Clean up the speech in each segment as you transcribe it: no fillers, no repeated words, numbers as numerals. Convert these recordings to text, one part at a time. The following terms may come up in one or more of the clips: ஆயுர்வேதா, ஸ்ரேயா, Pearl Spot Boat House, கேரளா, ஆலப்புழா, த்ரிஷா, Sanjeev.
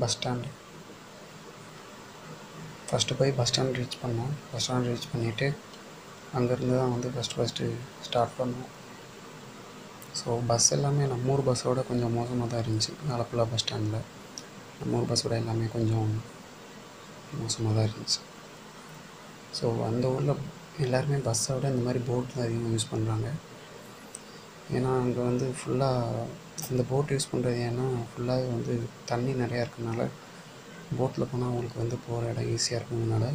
bus stand. First by bus stand reach பண்ணோம். Bus stand reach பண்ணிட்டு அங்க இருந்து தான் வந்து first start பண்ணோம். So bus எல்லாமே நம்ம ஊர் பஸ்ஸோட கொஞ்சம் மோசமா தான் இருந்துச்சு. ஆலப்புழா bus standல நம்ம ஊர் பஸ்ஸோட எல்லாமே கொஞ்சம் மோசமா தான் இருந்துச்சு. So அந்த ஊர்ல எல்லாரும் பஸ்ஸோட இந்த மாதிரி போட் தான் அதிகமா யூஸ் பண்றாங்க. ஏனா அங்க வந்து ஃபுல்லா அந்த போட் யூஸ் பண்றது ஏனா ஃபுல்லா வந்து தண்ணி நிறைய இருக்கனால Boat lapana will go on the poor at easier Munada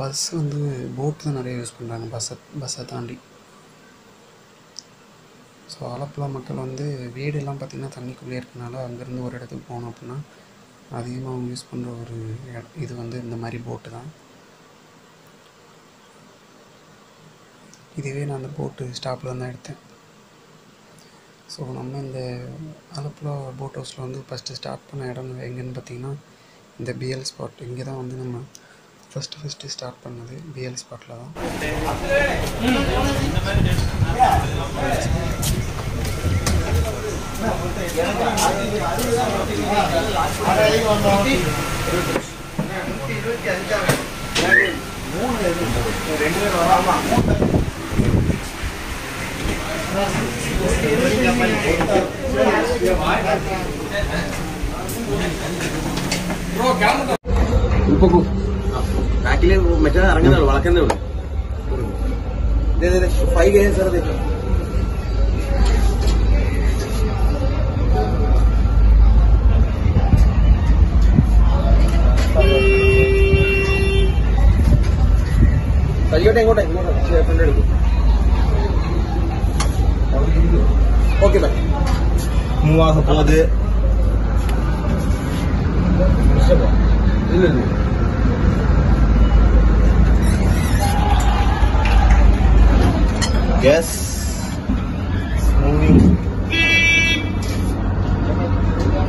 bus on the boat than a race Pundan Basatandi. So Alapla Makal on the Weed Lampatina Thanicular Canala, Anger no red at the Ponapuna, Adima use Punda or either one in the Mari boat. Either way, on the boat stop on that. So நம்ம இந்த ஆலப்புழா boat ஹவுஸ்ல வந்து first start பண்ண இடம் எங்கன்னு பாத்தீங்கன்னா இந்த BL spot இங்க தான் வந்து நம்ம ஃபர்ஸ்ட் ஸ்டார்ட் பண்ணது BL ஸ்பாட்ல தான் Back in Meta Rangan, Walkan. There is 5 years. So you take what Okay, bye. Move on. Hello, there. Yes. Moving.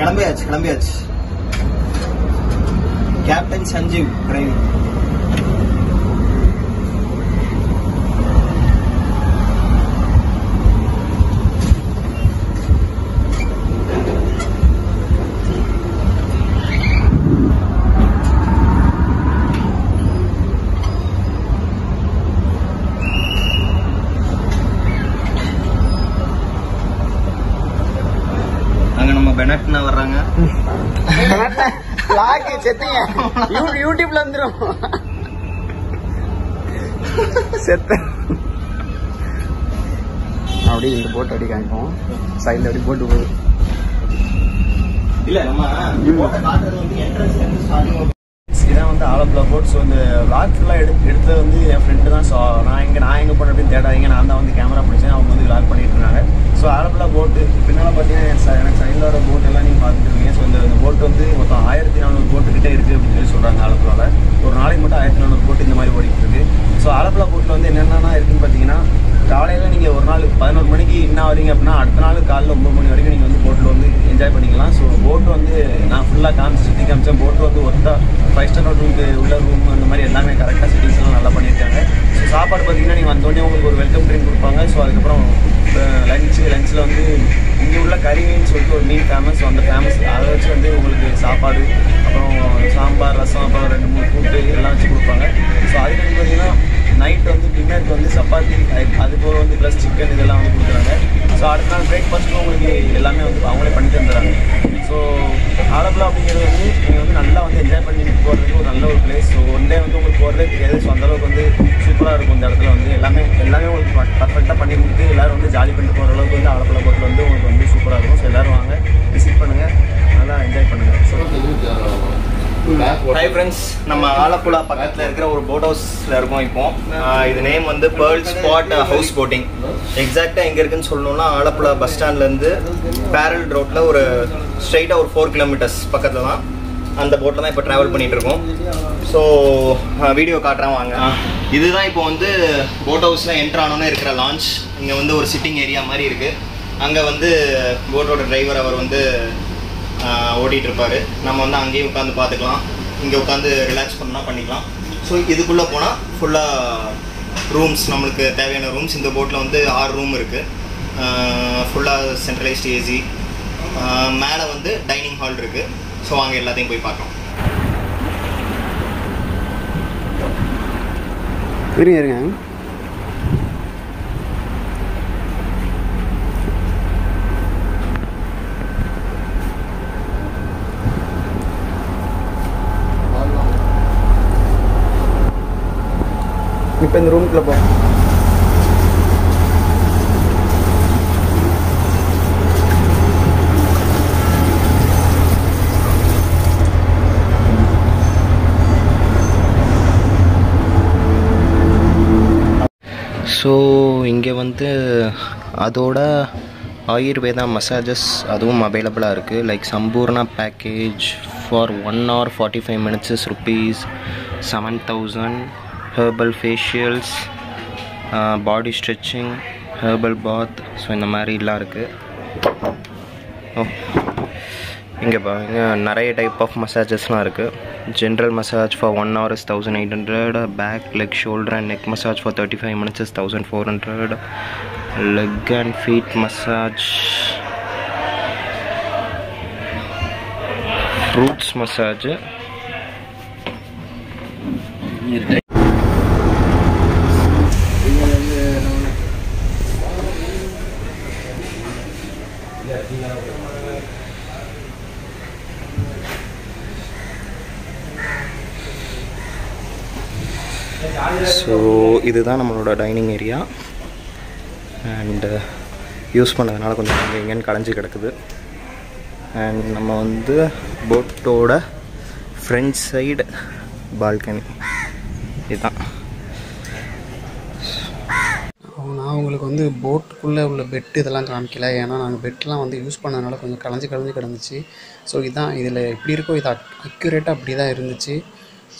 Kadambiyach. Captain Sanjeev driving. YouTube landro. Set. Avadi inda boat adi kaankom. Side la boat uvu. Illa nama boat kaatradhu vandu entrance and starting. Idha vandu Alapla boat so inda vlog la edutha vandu en friend dhaan so na inga ponna apdi thedadinga naan dhaan vandu camera pidichen avanga vandu vlog panniteranga. So Alapla boat pinnala pathina side la oru boat ella neenga paathirukeenga so inda boat vandu mottham 1400 boat kitta irukku apdi solranga Alapla ஒரு நாளைக்கு மட்டும் 1400 boat இந்த மாதிரி ஓடிட்டு இருக்கு so ஆலப்புழா போட்ல வந்து என்னன்னா இருக்குன்னு பாத்தீங்கன்னா காலையில நீங்க ஒரு நாள் 11 மணிக்கு இன்ன வரீங்க அப்படினா அடுத்த நாள் காலையில 9 மணி வரைக்கும் நீங்க வந்து போட்ல வந்து என்ஜாய் பண்ணிக்கலாம் சோ போட் வந்து நான் ஃபுல்லா கான்சிட்டி காமிச்ச போட் வந்து ஒருத்தா 5 ஸ்டார் ஹோட்டலுக்கு உள்ள ரூம் அந்த மாதிரி எல்லாமே கரெக்ட்டா செட்டிங்ஸ் எல்லாம் நல்லா பண்ணிருக்காங்க சோ சாப்பாடு பாத்தீங்கன்னா நீங்க வந்தோனே உங்களுக்கு ஒரு வெல்கம் ட்ரிங்க் கொடுப்பாங்க சோ அதுக்கு அப்புறம் லஞ்ச்ல வந்து இங்க உள்ள கறின்னு சொல்லிட்டு ஒரு மீன் ஃபேமஸ் அந்த ஃபேமஸ் அத வச்சு வந்து உங்களுக்கு சாப்பாடு அப்புறம் சாம்பார் ரசம் அப்புறம் ரெண்டு மூணு கூட்டு எல்லாம் வச்சு கொடுப்பாங்க சோ அதுக்கு பாத்தீங்கன்னா நைட் வந்து டின்னருக்கு வந்து சப்பாத்தி அதுபோல வந்து ப்ளஸ் சிக்கன் இதெல்லாம் வந்து கொடுக்குறாங்க ஸோ அடுத்த நாள் பிரேக்ஃபாஸ்ட்டும் உங்களுக்கு எல்லாமே வந்து அவங்களே பண்ணி தந்துடுறாங்க ஸோ ஆலப்புழா அப்படிங்கிறது வந்து நீங்கள் வந்து நல்லா வந்து என்ஜாய் பண்ணிட்டு போகிறதுக்கு ஒரு நல்ல ஒரு பிளேஸ் ஸோ ஒன் டே வந்து உங்களுக்கு போகிறதே தெரியாது ஸோ அந்தளவுக்கு வந்து சூப்பராக இருக்கும் இந்த இடத்துல வந்து எல்லாமே உங்களுக்கு பர்ஃபெக்டாக பண்ணி கொடுத்து எல்லோரும் வந்து ஜாலி பண்ணிட்டு போகிற அளவுக்கு வந்து ஆலப்புழா போட்டில் வந்து உங்களுக்கு வந்து சூப்பராக இருக்கும் ஸோ எல்லோரும் வாங்க விசிட் பண்ணுங்கள் நல்லா என்ஜாய் பண்ணுங்கள் ஸோ Hi friends, நம்ம ஆலப்புழா பக்கத்துல இருக்கிற ஒரு போட் ஹவுஸ்ல இருக்கோம் இப்போ. இது நேம் வந்து Pearl Spot House Boating. எக்ஸாக்ட்டா எங்க இருக்குன்னு சொல்லணும்னா ஆலப்புழா பஸ் ஸ்டாண்ட்ல இருந்து Parallel Roadல ஒரு ஸ்ட்ரைட்டா ஒரு 4 km பக்கத்துல தான் அந்த போட்ல தான் இப்போ டிராவல் பண்ணிட்டு இருக்கோம். சோ வீடியோ காட்றேன் வாங்க. இதுதான் இப்போ வந்து போட் ஹவுஸ்ல என்டர் ஆனோனே இருக்கிற லான்ச். இங்க வந்து ஒரு சிட்டிங் ஏரியா மாதிரி இருக்கு. அங்க வந்து போட்டோட டிரைவர் அவர் வந்து ஓடிட்டு இருப்பாரு நம்ம வந்து அங்கேயே உட்காந்து பார்த்துக்கலாம் இங்கே உட்காந்து ரிலாக்ஸ் பண்ணால் பண்ணிக்கலாம் ஸோ இதுக்குள்ளே போனால் ஃபுல்லாக ரூம்ஸ் நம்மளுக்கு தேவையான ரூம்ஸ் இந்த போட்டில் வந்து 6 ரூம் இருக்குது ஃபுல்லாக சென்ட்ரலைஸ்டு ஏசி மேலே வந்து டைனிங் ஹால் இருக்கு. ஸோ அங்கே எல்லாத்தையும் போய் பார்க்கலாம். இருங்க இருங்க, இப்போ இந்த ரூமுக்குள்ள போ. ஸோ இங்கே வந்து அதோட ஆயுர்வேதா மசாஜஸ் அதுவும் அவைலபிளாக இருக்குது. Like Sampoorna package for 1 hour 45 minutes is ₹7,000. Herbal facials, body stretching, herbal bath, so இந்த மாதிரிலாம் இருக்குது. ஓ இங்கே பாருங்க, நிறைய டைப் ஆஃப் மசாஜஸ்லாம் இருக்குது. General massage for 1 hour is $1,800. Back, leg, shoulder and neck massage for 35 minutes is $1,400. Leg and feet massage, fruits massage. So இதுதான் நம்மளோட டைனிங் ஏரியா. அண்டு யூஸ் பண்ணதுனால கொஞ்சம் இங்கே எங்கேன்னு கலைஞ்சி கிடக்குது. அண்ட் நம்ம வந்து போட்டோட ஃப்ரண்ட் சைடு பால்கனி இதுதான். நான் உங்களுக்கு வந்து போட்டுக்குள்ளே உள்ள பெட் இதெல்லாம் காமிக்கல, ஏன்னா நாங்கள் பெட்லாம் வந்து யூஸ் பண்ணதுனால கொஞ்சம் கலைஞ்சி கிடந்துச்சு. ஸோ இதுதான், இதில் எப்படி இருக்கோ இது அக்யூரேட்டாக அப்படி தான் இருந்துச்சு.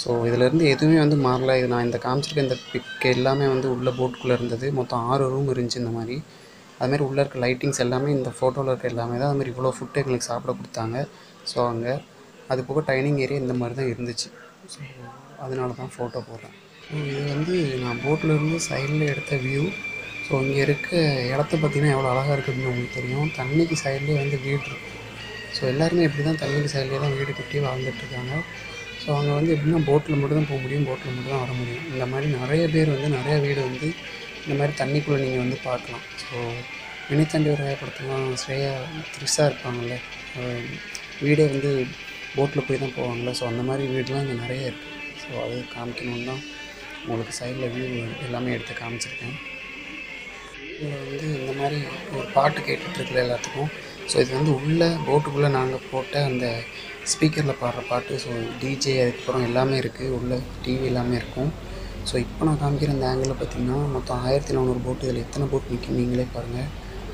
ஸோ இதிலேருந்து எதுவுமே வந்து மாறல. இது நான் இந்த காமிச்சிருக்க இந்த பிக் எல்லாமே வந்து உள்ளே போட்டுக்குள்ளே இருந்தது. மொத்தம் 6 ரூம் இருந்துச்சு இந்த மாதிரி. அதுமாதிரி உள்ளே இருக்க லைட்டிங்ஸ் எல்லாமே இந்த ஃபோட்டோவில் இருக்க எல்லாமே தான். அதுமாதிரி இவ்வளோ ஃபுட்டு எங்களுக்கு சாப்பிட கொடுத்தாங்க. ஸோ அங்கே அது போக டைனிங் ஏரியா இந்த மாதிரி தான் இருந்துச்சு. ஸோ அதனால தான் ஃபோட்டோ போடுறேன். இது வந்து நான் போட்டில் இருந்து சைடில் எடுத்த வியூ. ஸோ இங்கே இருக்க இடத்த பார்த்திங்கன்னா எவ்வளோ அழகாக இருக்குது அப்படின்னு உங்களுக்கு தெரியும். தண்ணிக்கு சைட்லேயே வந்து வீடு இருக்கும். ஸோ எல்லாருமே இப்படி தான் தண்ணிக்கு சைட்லேயே தான் வீடு கட்டி வாழ்ந்துட்டுருக்காங்க. ஸோ அவங்க வந்து எப்படின்னா போட்டில் மட்டும்தான் போக முடியும், போட்டில் மட்டும்தான் வர முடியும். இந்த மாதிரி நிறைய பேர் வந்து நிறையா வீடு வந்து இந்த மாதிரி தண்ணிக்குள்ளே நீங்கள் வந்து பார்க்கலாம். ஸோ வினைத்தாண்டி ஒரு படத்துலாம் ஸ்ரேயா த்ரிஷா இருப்பாங்கள்ல, வீடே வந்து போட்டில் போய் தான் போவாங்கள்ல. ஸோ அந்த மாதிரி வீடுலாம் இங்கே நிறைய இருக்குது. ஸோ அது காமிக்கணுன்னு தான் உங்களுக்கு சைடில் வீடு எல்லாமே எடுத்து காமிச்சிருக்கேன். இதில் வந்து இந்த மாதிரி ஒரு பாட்டு கேட்டுட்ருக்குல்ல எல்லாத்துக்கும். ஸோ இது வந்து உள்ளே போட்டுக்குள்ளே நாங்கள் போட்ட அந்த ஸ்பீக்கரில் பாடுற பாட்டு. ஸோ டிஜே அதுக்கப்புறம் எல்லாமே இருக்குது, உள்ளே டிவி எல்லாமே இருக்கும். ஸோ இப்போ நான் காமிக்கிற அந்த ஆங்கிளில் பார்த்திங்கன்னா மொத்தம் 1400 போட்டு. இதில் எத்தனை போட்டு நிற்கும் நீங்களே பாருங்கள்.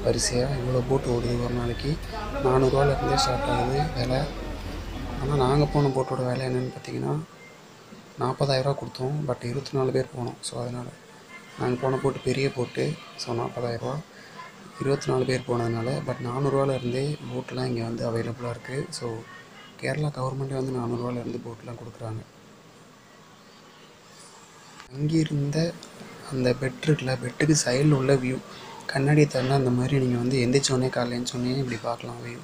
வரிசையாக இவ்வளோ போட்டு ஓடுது ஒரு நாளைக்கு. ₹400லேருந்தே ஸ்டார்ட் ஆகுது விலை. ஆனால் நாங்கள் போன போட்டோட விலை என்னென்னு பார்த்திங்கன்னா ₹40,000 கொடுத்தோம். பட் 24 பேர் போனோம். ஸோ அதனால் நாங்கள் போன போட்டு பெரிய போட்டு. ஸோ ₹40,000 24 பேர் போனதுனால. பட் ₹400லேருந்தே போட்டெலாம் இங்கே வந்து அவைலபிளாக இருக்குது. ஸோ கேரளா கவர்மெண்ட்டே வந்து ₹400லேருந்து போட்டெலாம் கொடுக்குறாங்க. அங்கிருந்த அந்த பெட் இருக்குல்ல, பெட்டுக்கு சைடில் உள்ள வியூ கண்ணாடியை தரலாம். அந்த மாதிரி நீங்கள் வந்து எந்திரிச்சோடனே காலையிலேன்னு சொன்னே இப்படி பார்க்கலாம் வியூ.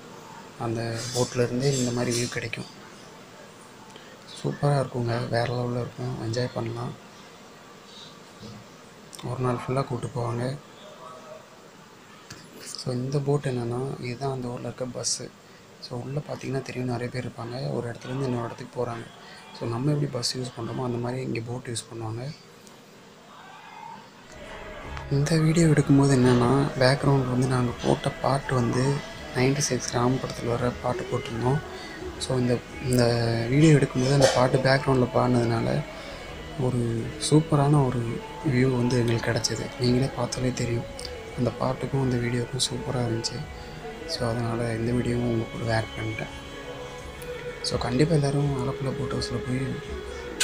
அந்த போட்டிலருந்தே இந்த மாதிரி வியூ கிடைக்கும். சூப்பராக இருக்குங்க, வேறு லெவலில் இருக்கும், என்ஜாய் பண்ணலாம். ஒரு நாள் ஃபுல்லாக கூப்பிட்டு போவாங்க. ஸோ இந்த போட் என்னென்னா இதுதான் அந்த ஊரில் இருக்க பஸ்ஸு. ஸோ உள்ளே பார்த்திங்கன்னா தெரியும், நிறைய பேர் இருப்பாங்க, ஒரு இடத்துலேருந்து இன்னொரு இடத்துக்கு போகிறாங்க. ஸோ நம்ம எப்படி பஸ் யூஸ் பண்ணுறோமோ அந்த மாதிரி இங்கே போட் யூஸ் பண்ணுவாங்க. இந்த வீடியோ எடுக்கும்போது என்னென்னா பேக்ரவுண்ட் வந்து நாங்கள் போட்ட பாட்டு வந்து 96 கிராம படத்தில் வர பாட்டு போட்டிருந்தோம். ஸோ இந்த வீடியோ எடுக்கும்போது அந்த பாட்டு பேக்ரவுண்டில் பாடினதுனால ஒரு சூப்பரான ஒரு வியூ வந்து எங்களுக்கு கிடச்சிது. நீங்களே பார்த்தாலே தெரியும், அந்த பாட்டுக்கும் அந்த வீடியோக்கும் சூப்பராக இருந்துச்சு. ஸோ அதனால் இந்த வீடியோவும் உங்களுக்கு கூட ஆட் பண்ணிட்டேன். ஸோ கண்டிப்பாக எல்லோரும் ஆலப்புழா போட் ஹவுஸில் போய்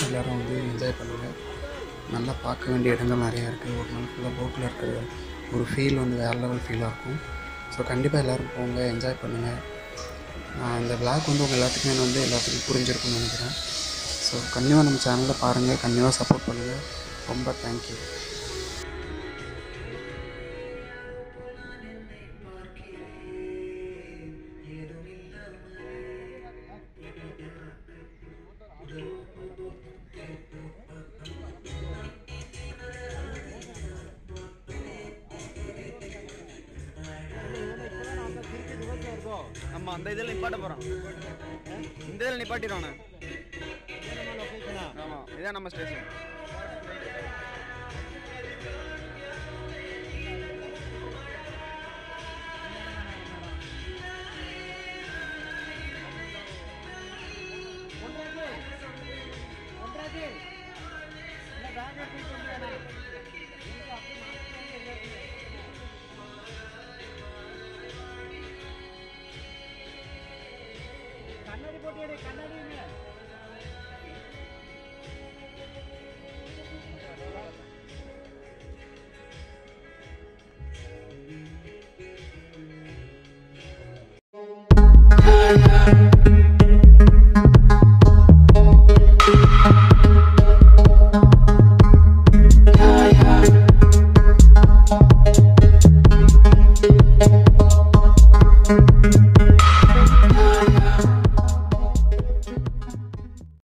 எல்லோரும் வந்து என்ஜாய் பண்ணுங்கள். நல்லா பார்க்க வேண்டிய இடங்கள் நிறையா இருக்குது. ஒரு நாள் ஃபுல்லாக போட்டில் இருக்கிற ஒரு ஃபீல் வந்து வேறு லெவல் ஃபீலாக இருக்கும். ஸோ கண்டிப்பாக எல்லோரும் போங்க, என்ஜாய் பண்ணுங்கள். நான் இந்த விளாக் வந்து உங்கள் எல்லாத்துக்குமே வந்து எல்லாத்துக்கும் புரிஞ்சிருக்குன்னு நினைக்கிறேன். ஸோ கண்டிப்பாக நம்ம சேனலில் பாருங்கள், கண்டிப்பாக சப்போர்ட் பண்ணுங்கள். ரொம்ப thank you. This is the station. Kannadi